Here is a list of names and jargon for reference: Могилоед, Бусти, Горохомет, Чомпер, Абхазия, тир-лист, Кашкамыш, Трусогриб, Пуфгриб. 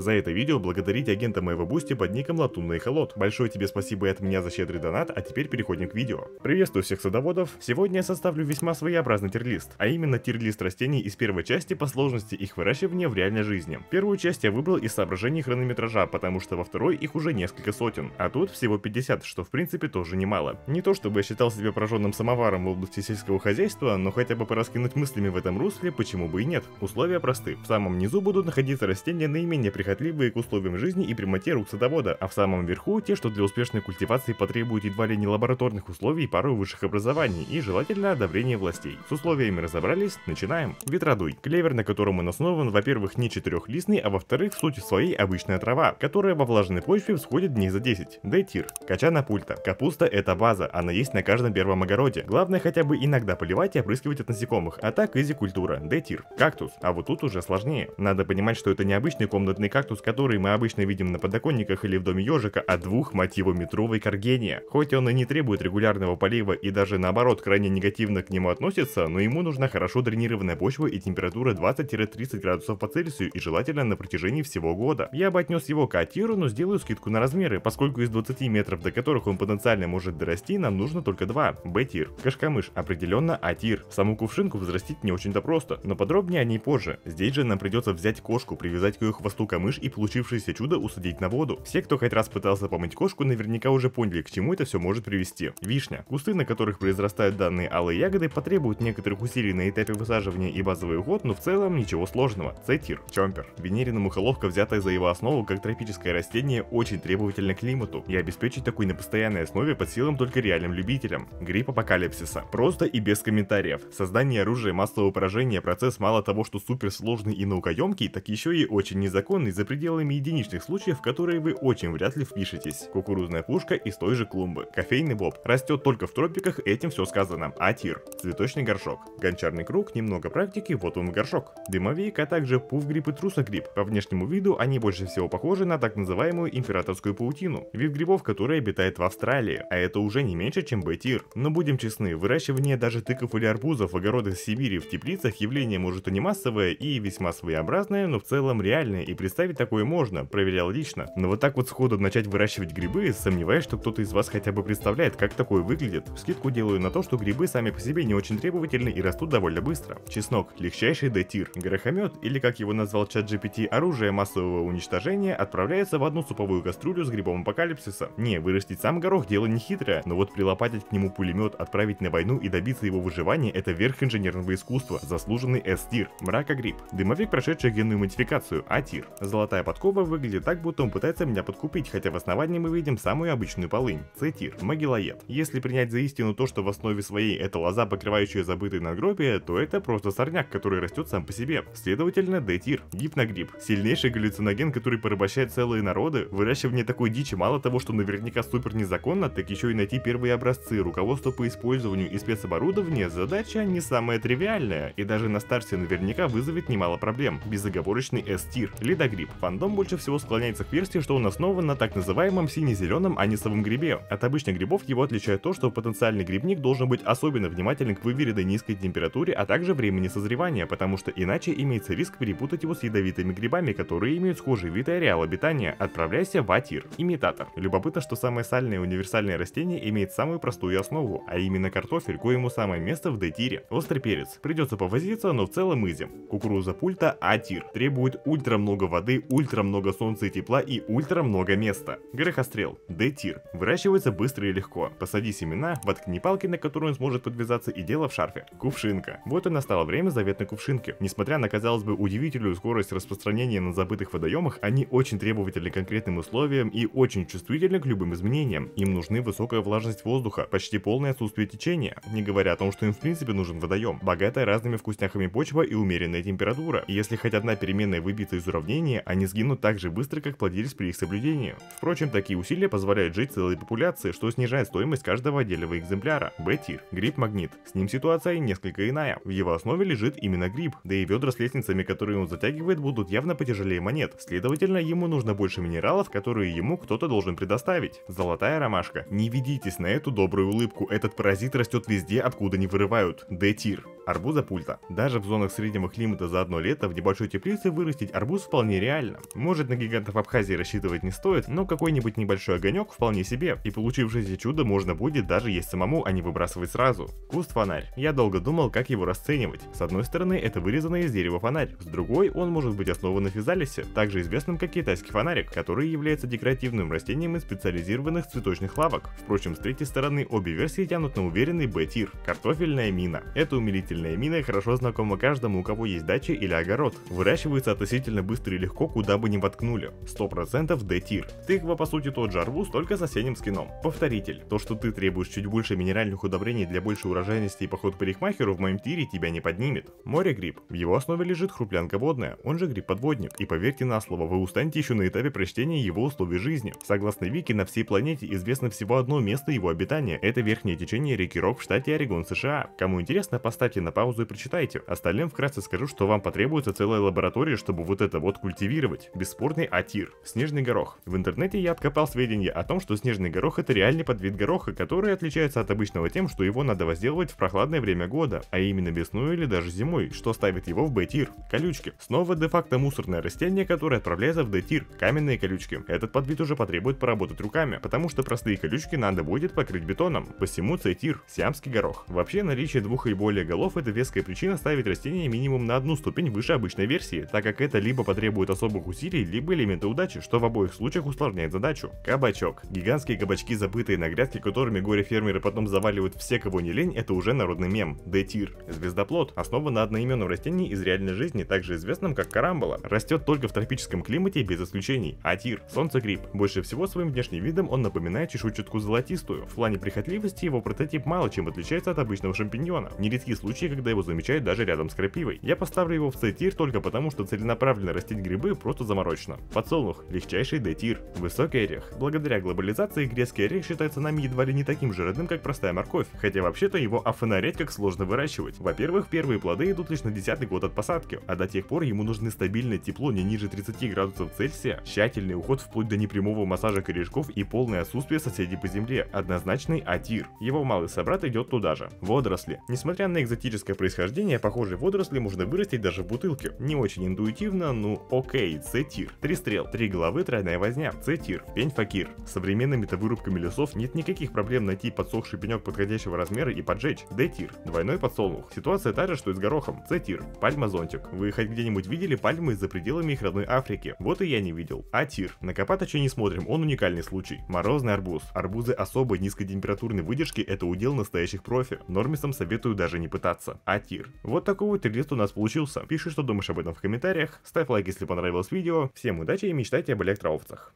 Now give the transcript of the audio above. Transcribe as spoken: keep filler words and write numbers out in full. За это видео благодарите агента моего Бусти под ником Латунный Холод. Большое тебе спасибо и от меня за щедрый донат, а теперь переходим к видео. Приветствую всех садоводов. Сегодня я составлю весьма своеобразный тирлист, а именно тирлист растений из первой части по сложности их выращивания в реальной жизни. Первую часть я выбрал из соображений хронометража, потому что во второй их уже несколько сотен, а тут всего пятьдесят, что в принципе тоже немало. Не то чтобы я считал себя прожженным самоваром в области сельского хозяйства, но хотя бы пораскинуть мыслями в этом русле почему бы и нет. Условия просты. В самом низу будут находиться растения наименее прихотливые к условиям жизни и прямоте рук садовода, а в самом верху те, что для успешной культивации потребуют едва ли не лабораторных условий и пару высших образований, и желательно одобрение властей. С условиями разобрались, начинаем. Ветродуй. Клевер, на котором он основан, во-первых, не четырехлистный, а во-вторых, в сути своей обычная трава, которая во влажной почве всходит дней за десять. Д-тир. Качана пульта. Капуста — это база, она есть на каждом первом огороде. Главное хотя бы иногда поливать и опрыскивать от насекомых, а так изи культура. Д-тир. Кактус. А вот тут уже сложнее. Надо понимать, что это не обычный комнатный кактус, который мы обычно видим на подоконниках или в доме ежика, а двухмотивометровый каргения. Хоть он и не требует регулярного полива и даже наоборот крайне негативно к нему относится, но ему нужна хорошо дренированная почва и температура двадцать-тридцать градусов по Цельсию и желательно на протяжении всего года. Я бы отнес его к А-тиру, но сделаю скидку на размеры, поскольку из двадцати метров, до которых он потенциально может дорасти, нам нужно только два. Б-тир. Кашкамыш. Определенно А-тир. Саму кувшинку взрастить не очень-то просто, но подробнее о ней позже. Здесь же нам придется взять кошку, привязать к ее хвосту камыш и получившееся чудо усадить на воду. Все, кто хоть раз пытался помыть кошку, наверняка уже поняли, к чему это все может привести. Вишня. Кусты, на которых произрастают данные алые ягоды, потребуют некоторых усилий на этапе высаживания и базовый уход, но в целом ничего сложного. Цитир. Чомпер. Венерина мухоловка, взятая за его основу как тропическое растение, очень требовательна к климату, и обеспечить такой на постоянной основе под силам только реальным любителям. Грипп апокалипсиса. Просто и без комментариев. Создание оружия массового поражения — процесс мало того, что суперсложный и наукоемкий, так еще и очень незаконный за пределами единичных случаев, в которые вы очень вряд ли впишетесь. Кукурузная пушка из той же клумбы. Кофейный боб. Растет только в тропиках, этим все сказано. А-тир. Цветочный горшок. Гончарный круг, немного практики, вот он горшок. Дымовик, а также пуфгриб и трусогриб. По внешнему виду они больше всего похожи на так называемую императорскую паутину, вид грибов, который обитает в Австралии, а это уже не меньше, чем Б-тир. Но будем честны, выращивание даже тыков или арбузов в огородах Сибири в теплицах явление может и не массовое, и весьма своеобразное, но в целом реальное, и представить такое можно, проверял лично. Но вот так вот сходу начать выращивать грибы, сомневаюсь, что кто-то из вас хотя бы представляет, как такое выглядит. Скидку делаю на то, что грибы сами по себе не очень требовательны и растут довольно быстро. Чеснок. Легчайший Д-тир. Горохомет, или как его назвал чат джи пи ти, оружие массового уничтожения, отправляется в одну суповую кастрюлю с грибом апокалипсиса. Не, вырастить сам горох — дело не хитрое, но вот прилопатить к нему пулемет, отправить на войну и добиться его выживания — это верх инженерного искусства, заслуженный С-тир. Мракогриб. Дымовик, прошедший генную модификацию. А-тир. Золотая подкова выглядит так, будто он пытается меня подкупить, хотя в основании мы видим самую обычную полынь. С-тир. Могилоед. Если принять за истину то, что в основе своей это лоза, покрывающая забытые надгробия, то это просто сорняк, который растет сам по себе. Следовательно, Д-тир. Гипногриб. Сильнейший галлюциноген, который порабощает целые народы. Выращивание такой дичи мало того, что наверняка супер незаконно, так еще и найти первые образцы, руководство по использованию и спецоборудование — задача не самая тривиальная, и даже на старте наверняка вызовет немало проблем. Безоговорочный С-тир. Ледогриб. Фандом больше всего склоняется к версии, что он основан на так называемом сине-зеленом анисовом грибе. От обычных грибов его отличает то, что потенциальный грибник должен быть особенно внимателен к выверенной низкой температуре, а также времени созревания, потому что иначе имеется риск перепутать его с ядовитыми грибами, которые имеют схожий вид и ареал обитания. Отправляйся в А-тир. Имитатор. Любопытно, что самое сальное универсальное растение имеет самую простую основу, а именно картофель, коему самое место в Д-тире. Острый перец. Придется повозиться, но в целом изи. Кукуруза пульта А-тир. Требует ультра много воды, ультра много солнца и тепла и ультра много места. Горохострел. Д-тир. Выращивается быстро и легко. Посади семена, воткни палки, на которые он сможет подвязаться, и дело в шарфе. Кувшинка. Вот и настало время заветной кувшинки. Несмотря на, казалось бы, удивительную скорость распространения на забытых водоемах, они очень требовательны к конкретным условиям и очень чувствительны к любым изменениям. Им нужны высокая влажность воздуха, почти полное отсутствие течения, не говоря о том, что им в принципе нужен водоем, богатая разными вкусняхами почва и умеренная температура. И если хоть одна переменная выбита из уравнения, они сгинут так же быстро, как плодились при их соблюдении. Впрочем, такие усилия позволяют жить целой популяции, что снижает стоимость каждого отдельного экземпляра. Б-тир. Гриб-магнит. С ним ситуация несколько иная. В его основе лежит именно гриб, да и ведра с лестницами, которые он затягивает, будут явно потяжелее монет. Следовательно, ему нужно больше минералов, которые ему кто-то должен предоставить. Золотая ромашка. Не ведитесь на эту добрую улыбку, этот паразит растет везде, откуда не вырывают. Д-тир. Арбуза пульта. Даже в зонах среднего климата за одно лето в небольшой теплице вырастить арбуз вполне реально. реально. Может, на гигантов Абхазии рассчитывать не стоит, но какой-нибудь небольшой огонек вполне себе, и получившееся чудо можно будет даже есть самому, а не выбрасывать сразу. Куст-фонарь. Я долго думал, как его расценивать. С одной стороны, это вырезанный из дерева фонарь, с другой, он может быть основан на физалисе, также известным как китайский фонарик, который является декоративным растением из специализированных цветочных лавок. Впрочем, с третьей стороны, обе версии тянут на уверенный Б-тир. Картофельная мина. Эта умилительная мина хорошо знакома каждому, у кого есть дача или огород. Выращивается относительно быстро и легко, куда бы ни воткнули. сто процентов Д-тир. Тыква, по сути, тот же арбуз, только с осенним скином. Повторитель. То, что ты требуешь чуть больше минеральных удобрений для большей урожайности и поход к парикмахеру, в моем тире тебя не поднимет. Море-гриб. В его основе лежит хруплянка водная, он же гриб-подводник. И поверьте на слово, вы устанете еще на этапе прочтения его условий жизни. Согласно Вики, на всей планете известно всего одно место его обитания. Это верхнее течение реки Рок в штате Орегон, США. Кому интересно, поставьте на паузу и прочитайте. Остальным вкратце скажу, что вам потребуется целая лаборатория, чтобы вот это вот культивировать. Бесспорный А-тир. Снежный горох. В интернете я откопал сведения о том, что снежный горох — это реальный подвид гороха, который отличается от обычного тем, что его надо возделывать в прохладное время года, а именно весной или даже зимой, что ставит его в Б-тир. Колючки. Снова де-факто мусорное растение, которое отправляется в Д-тир. Каменные колючки. Этот подвид уже потребует поработать руками, потому что простые колючки надо будет покрыть бетоном. Посему С-тир. Сиамский горох. Вообще, наличие двух и более голов — это веская причина ставить растение минимум на одну ступень выше обычной версии, так как это либо потребует особых усилий, либо элемента удачи, что в обоих случаях усложняет задачу. Кабачок. Гигантские кабачки, забытые на грядке, которыми горе-фермеры потом заваливают все, кого не лень, это уже народный мем. Д-тир. Звездоплод. Основа на одноименном растении из реальной жизни, также известном как карамбола. Растет только в тропическом климате без исключений. А-тир. Солнцегриб. Больше всего своим внешним видом он напоминает чешуйчатку золотистую. В плане прихотливости его прототип мало чем отличается от обычного шампиньона. Нередки случаи, когда его замечают даже рядом с крапивой. Я поставлю его в С-тир только потому, что целенаправленно растить грибы просто заморочно. Подсолнух. Легчайший Д-тир. Высокий орех. Благодаря глобализации грецкий орех считается нами едва ли не таким же родным, как простая морковь, хотя вообще-то его офонарять как сложно выращивать. Во-первых, первые плоды идут лишь на десятый год от посадки, а до тех пор ему нужны стабильное тепло не ниже тридцати градусов Цельсия, тщательный уход вплоть до непрямого массажа корешков и полное отсутствие соседей по земле. Однозначный А-тир. Его малый собрат идет туда же. Водоросли. Несмотря на экзотическое происхождение, похожие водоросли можно вырастить даже в бутылке. Не очень интуитивно, ну окей, С-тир. Три стрел, три головы, тройная возня. С-тир. Пень-факир. С современными-то вырубками лесов нет никаких проблем найти подсохший пенек подходящего размера и поджечь. Д-тир. Двойной подсолнух. Ситуация та же, что и с горохом. С-тир. Пальма-зонтик. Вы хоть где-нибудь видели пальмы за пределами их родной Африки? Вот и я не видел. А-тир. На Копатыча не смотрим, он уникальный случай. Морозный арбуз. Арбузы особой низкотемпературной выдержки — это удел настоящих профи. Нормисам советую даже не пытаться. А-тир. Вот такой вот релист у нас получился. Пиши, что думаешь об этом в комментариях, ставь лайк, если понравилось видео. Всем удачи и мечтайте об электроовцах.